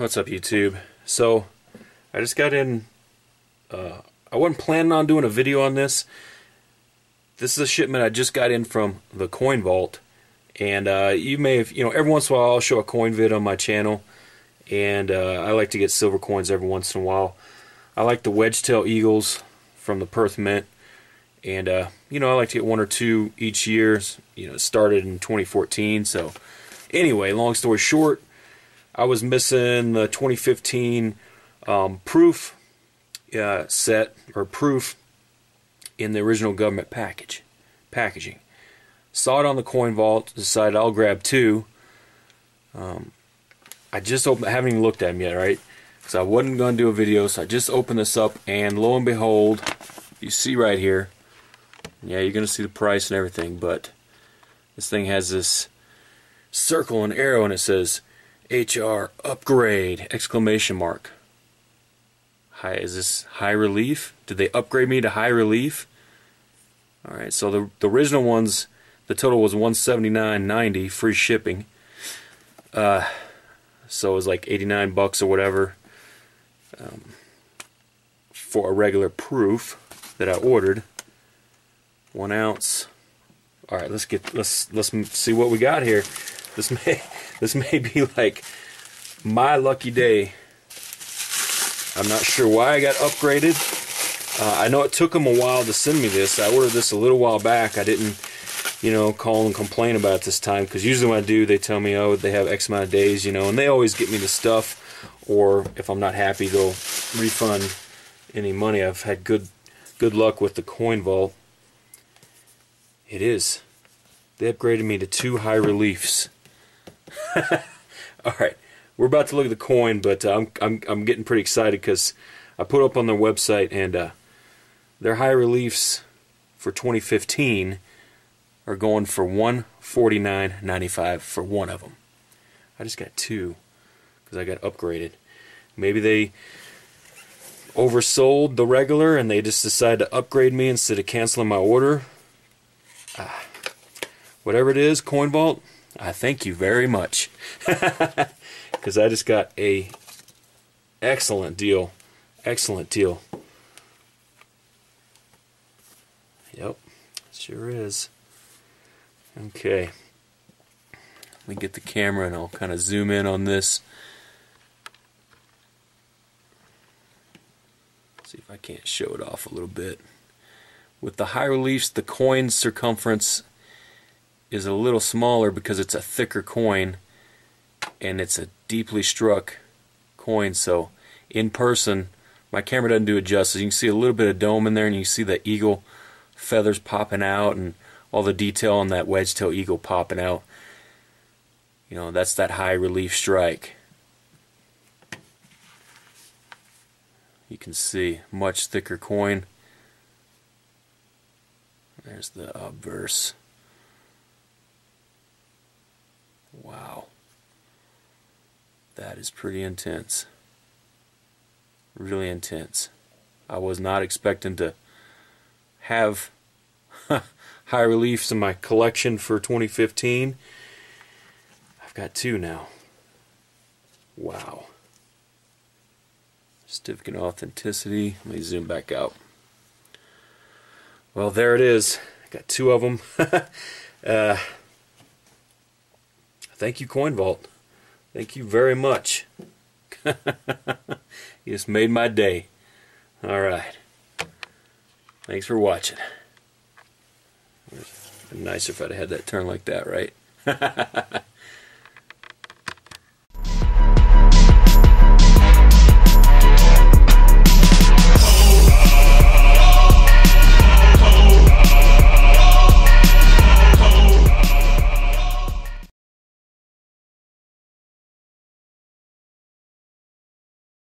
What's up, YouTube? So I just got in, I wasn't planning on doing a video on this. This is a shipment I just got in from the Coin Vault, and you may have, every once in a while I'll show a coin vid on my channel, and I like to get silver coins every once in a while. I like the Wedge-tail Eagles from the Perth Mint, and I like to get one or two each year. It started in 2014, so anyway, long story short, I was missing the 2015 proof set, or proof in the original government packaging. Saw it on the Coin Vault, decided I'll grab two. I just opened, I haven't even looked at them yet, right? Because I wasn't going to do a video, so I just opened this up, and lo and behold, you see right here, yeah, you're going to see the price and everything, but this thing has this circle and arrow, and it says HR upgrade exclamation mark. Hi, is this high relief? Did they upgrade me to high relief? All right, so the original ones, the total was $179.90 free shipping. So it was like 89 bucks or whatever for a regular proof that I ordered. 1 ounce. All right, let's see what we got here. This may be like my lucky day. I'm not sure why I got upgraded. I know it took them a while to send me this. I ordered this a little while back. I didn't, call and complain about it this time, because usually when I do, they tell me, oh, they have X amount of days, and they always get me the stuff, or if I'm not happy, they'll refund any money. I've had good luck with the Coin Vault. It is. They upgraded me to 2 high reliefs. Alright, we're about to look at the coin, but I'm getting pretty excited because I put up on their website, and their high reliefs for 2015 are going for $149.95 for one of them. I just got two because I got upgraded. Maybe they oversold the regular and they just decided to upgrade me instead of canceling my order. Whatever it is, Coin Vault, I thank you very much, because I just got a excellent deal. Yep, sure is. Okay, let me get the camera and I'll kind of zoom in on this. See if I can't show it off a little bit. With the high reliefs, the coin's circumference is a little smaller because it's a thicker coin, and it's a deeply struck coin, so in person my camera doesn't do it justice. You can see a little bit of dome in there, and you can see the eagle feathers popping out and all the detail on that wedge-tail eagle popping out. That's that high relief strike. You can see much thicker coin. There's the obverse. Wow, that is pretty intense. Really intense. I was not expecting to have high reliefs in my collection for 2015. I've got two now. Wow. Certificate of authenticity. Let me zoom back out. Well, there it is. I got two of them. Thank you, Coin Vault. Thank you very much. You just made my day. All right. Thanks for watching. It would have been nicer if I'd had that turn like that, right?